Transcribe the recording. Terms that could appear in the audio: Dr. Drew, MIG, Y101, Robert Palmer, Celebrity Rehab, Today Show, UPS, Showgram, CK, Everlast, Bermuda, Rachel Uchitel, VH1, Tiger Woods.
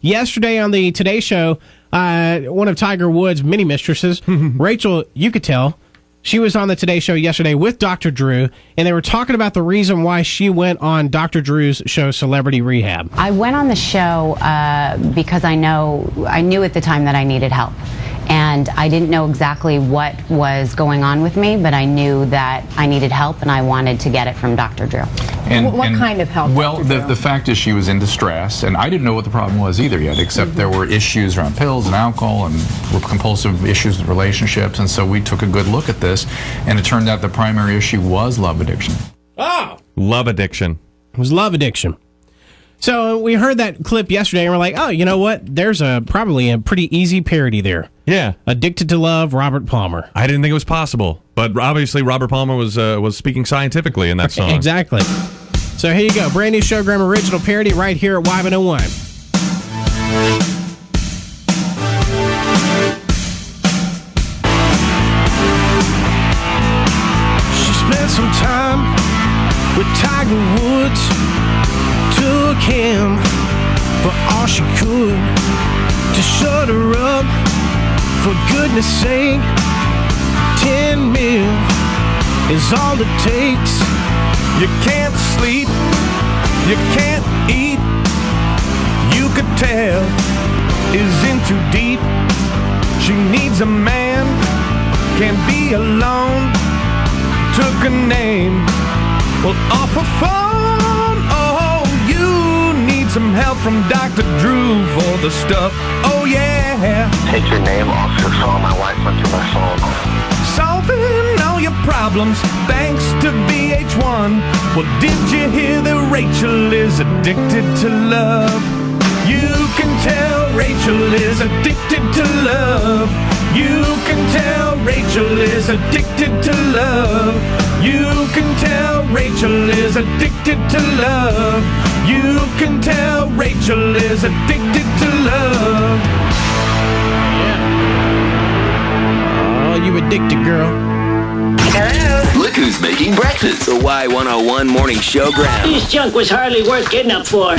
Yesterday on the Today Show, one of Tiger Woods' many mistresses, Rachel, you could tell, she was on the Today Show yesterday with Dr. Drew, and they were talking about the reason why she went on Dr. Drew's show, Celebrity Rehab. I went on the show because I knew at the time that I needed help. And I didn't know exactly what was going on with me, but I knew that I needed help, and I wanted to get it from Dr. Drew. And what kind of help? Well, the fact is she was in distress, and I didn't know what the problem was either yet, except there were issues around pills and alcohol and compulsive issues with relationships, and so we took a good look at this, and it turned out the primary issue was love addiction. Oh! Love addiction. It was love addiction. So we heard that clip yesterday, and we're like, oh, you know what? There's probably a pretty easy parody there. Yeah. Addicted to Love, Robert Palmer. I didn't think it was possible, but obviously Robert Palmer was speaking scientifically in that song. Exactly. So here you go. Brand new Showgram original parody right here at Y101. She spent some time with Tiger Woods. Took him for all she could to shut her up, for goodness sake. 10 mil is all it takes. You can't sleep, you can't eat. You could tell is in too deep. She needs a man, can't be alone. Took a name, well off her phone. Some help from Dr. Drew for the stuff. Oh yeah. Take your name off your phone. My wife went through my phone. Solving all your problems thanks to VH1. Well, did you hear that Rachel is addicted to love? You can tell Rachel is addicted to love. You can tell Rachel is addicted to love. You can tell Rachel is addicted to love. You can tell Rachel is addicted to love. Yeah. Oh, you addicted, girl. Hello. Look who's making breakfast. The Y101 Morning Showgram. This junk was hardly worth getting up for.